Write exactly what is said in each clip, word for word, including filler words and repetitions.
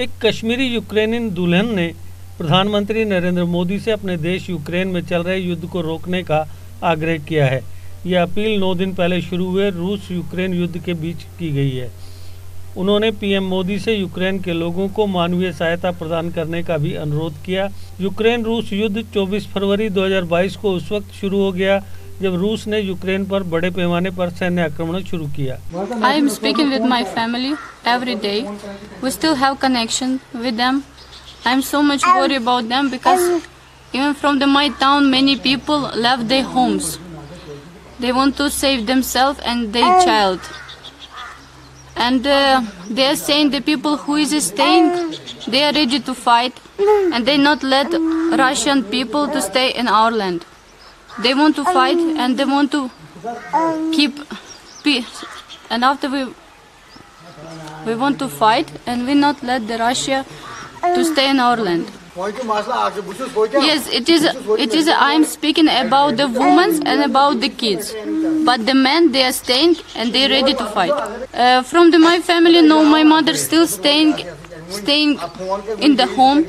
एक कश्मीरी यूक्रेनी दुल्हन ने प्रधानमंत्री नरेंद्र मोदी से अपने देश यूक्रेन में चल रहे युद्ध को रोकने का आग्रह किया है। यह अपील नौ दिन पहले शुरू हुए रूस यूक्रेन युद्ध के बीच की गई है। उन्होंने पीएम मोदी से यूक्रेन के लोगों को मानवीय सहायता प्रदान करने का भी अनुरोध किया। यूक्रेन रूस युद्ध चौबीस फरवरी दो हज़ार बाईस को उस वक्त शुरू हो गया जब रूस ने यूक्रेन पर बड़े पैमाने पर सैन्य आक्रमण शुरू किया। I am speaking with my family every day. We still have connection with them. I am so much worry about them because even from the my town many people left their homes. They want to save themselves and their child. And uh, they are saying the people who is staying, they are ready to fight, and they not let Russian people to stay in our land. They want to fight and they want to keep peace. And after we we want to fight and we not let the Russia to stay in our land. Yes, it is. It is. I am speaking about the women and about the kids, but the men they are staying and they are ready to fight. Uh, from the, my family, no, my mother still staying, staying in the home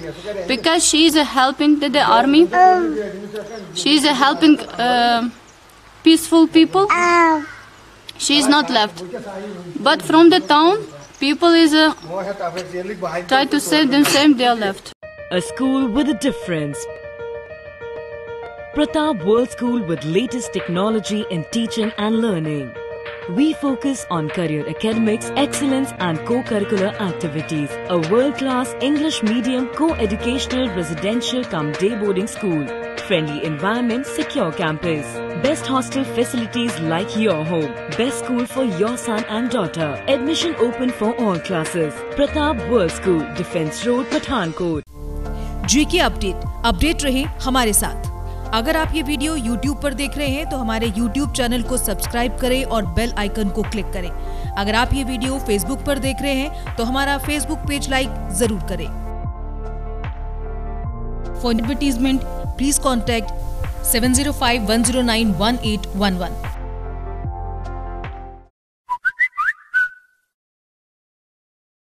because she is helping the, the army. She is helping uh, peaceful people. She is not left. But from the town, people is uh, try to save themselves. They are left. A school with a difference. Pratap World School with latest technology in teaching and learning. We focus on career academics, excellence and co-curricular activities. A world-class English medium co-educational residential cum day boarding school. Friendly environment, secure campus. Best hostel facilities like your home. Best school for your son and daughter. Admission open for all classes. Pratap World School, Defence Road, Pathankot. GK update update रहे हमारे साथ। अगर आप ये video YouTube पर देख रहे हैं तो हमारे यूट्यूब चैनल को सब्सक्राइब करें और बेल आइकन को क्लिक करें। अगर आप ये वीडियो फेसबुक पर देख रहे हैं तो हमारा फेसबुक पेज लाइक जरूर करें। For advertisement please contact seven zero five one zero nine one eight one one.